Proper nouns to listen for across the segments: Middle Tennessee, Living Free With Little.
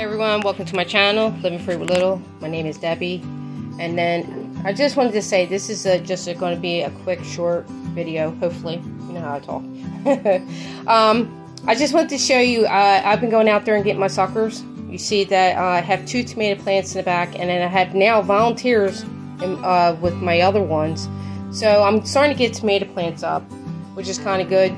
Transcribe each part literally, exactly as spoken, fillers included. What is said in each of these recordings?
Hey everyone, welcome to my channel, Living Free With Little. My name is Debbie, and then I just wanted to say this is a, just a, going to be a quick, short video, hopefully. You know how I talk. um, I just wanted to show you, uh, I've been going out there and getting my suckers. You see that uh, I have two tomato plants in the back, and then I have now volunteers in, uh, with my other ones. So I'm starting to get tomato plants up, which is kind of good.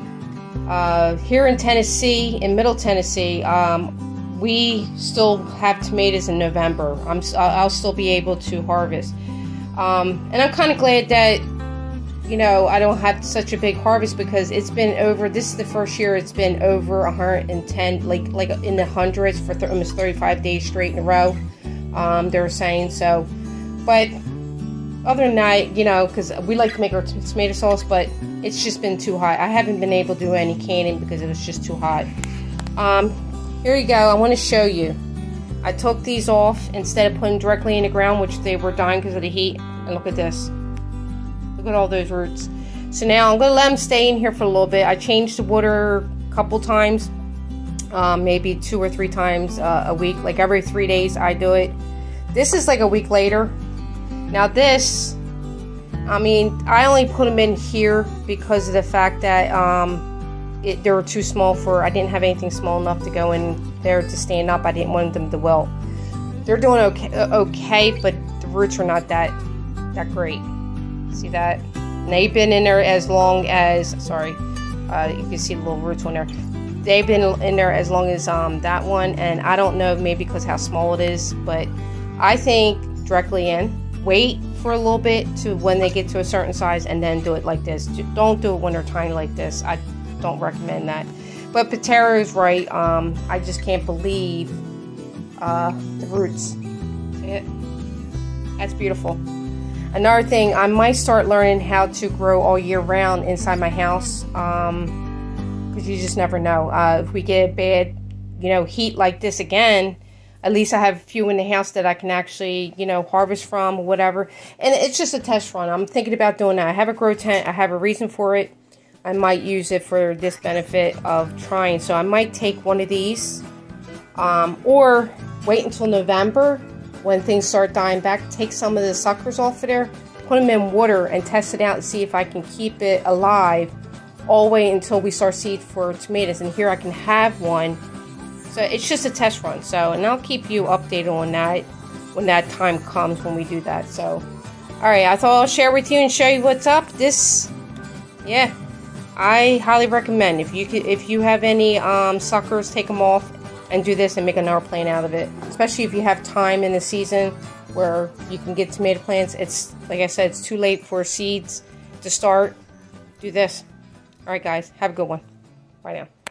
Uh, here in Tennessee, in Middle Tennessee, um, we still have tomatoes in November. I'm, I'll still be able to harvest. Um, and I'm kind of glad that, you know, I don't have such a big harvest, because it's been over, this is the first year it's been over one hundred ten, like like in the hundreds for th almost thirty-five days straight in a row, um, they were saying. So, but other than that, you know, because we like to make our tomato sauce, but it's just been too hot. I haven't been able to do any canning because it was just too hot. Um, Here you go, I want to show you. I took these off instead of putting directly in the ground, which they were dying because of the heat. And look at this. Look at all those roots. So now I'm going to let them stay in here for a little bit. I changed the water a couple times, uh, maybe two or three times uh, a week. Like every three days I do it. This is like a week later. Now this, I mean, I only put them in here because of the fact that... Um, It, they were too small for, I didn't have anything small enough to go in there to stand up. I didn't want them to wilt. They're doing okay, okay, but the roots are not that that great. See that? And they've been in there as long as, sorry, uh, you can see the little roots on there. They've been in there as long as um, that one, and I don't know, maybe because how small it is, but I think directly in. Wait for a little bit to when they get to a certain size, and then do it like this. Don't do it when they're tiny like this. I don't recommend that. But Patero's right. Um, I just can't believe uh, the roots. See it? That's beautiful. Another thing, I might start learning how to grow all year round inside my house, because um, you just never know. Uh, if we get a bad, you know, heat like this again, at least I have a few in the house that I can actually, you know, harvest from or whatever. And it's just a test run. I'm thinking about doing that. I have a grow tent. I have a reason for it. I might use it for this benefit of trying. So I might take one of these, um, or wait until November when things start dying back. Take some of the suckers off of there, put them in water, and test it out and see if I can keep it alive all the way until we start seed for tomatoes. And here I can have one. So it's just a test run. So, and I'll keep you updated on that when that time comes when we do that. So, all right, I thought I'll share with you and show you what's up. This, yeah. I highly recommend, if you could, if you have any um, suckers, take them off and do this and make another plant out of it. Especially if you have time in the season where you can get tomato plants. It's, like I said, it's too late for seeds to start. Do this. All right, guys. Have a good one. Bye now.